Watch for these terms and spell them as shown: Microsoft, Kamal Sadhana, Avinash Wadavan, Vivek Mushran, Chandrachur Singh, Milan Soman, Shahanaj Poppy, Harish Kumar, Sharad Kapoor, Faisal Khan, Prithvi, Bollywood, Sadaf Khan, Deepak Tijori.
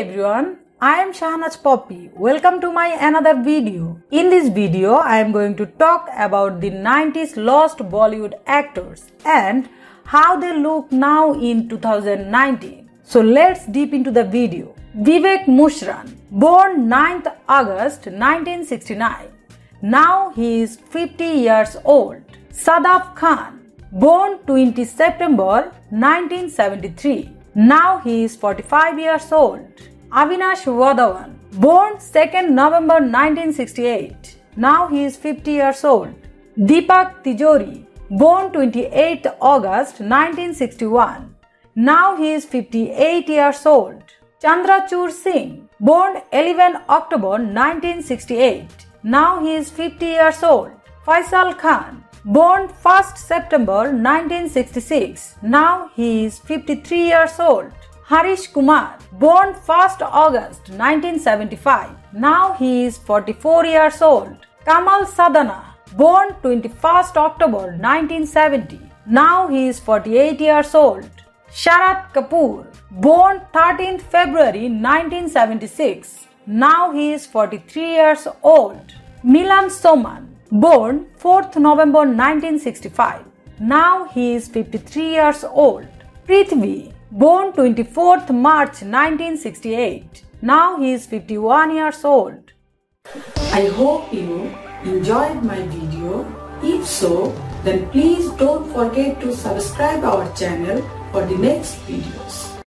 everyone, I am Shahanaj Poppy. Welcome to my another video. In this video, I am going to talk about the 90s lost Bollywood actors and how they look now in 2019. So let's deep into the video. Vivek Mushran, born 9th August 1969. Now he is 50 years old. Sadaf Khan, born 20 September 1973. Now he is 45 years old. Avinash Wadavan, born 2nd November 1968. Now he is 50 years old. Deepak Tijori, born 28 August 1961. Now he is 58 years old. Chandrachur Singh, born 11 October 1968. Now he is 50 years old. Faisal Khan, born 1st September 1966. Now he is 53 years old. Harish Kumar, born 1st August 1975. Now he is 44 years old. Kamal Sadhana, born 21st October 1970. Now he is 48 years old. Sharad Kapoor, born 13th February 1976. Now he is 43 years old. Milan Soman, born 4th November 1965. Now he is 53 years old. Prithvi, born 24th March 1968. Now he is 51 years old. I hope you enjoyed my video. If so, then please don't forget to subscribe our channel for the next videos.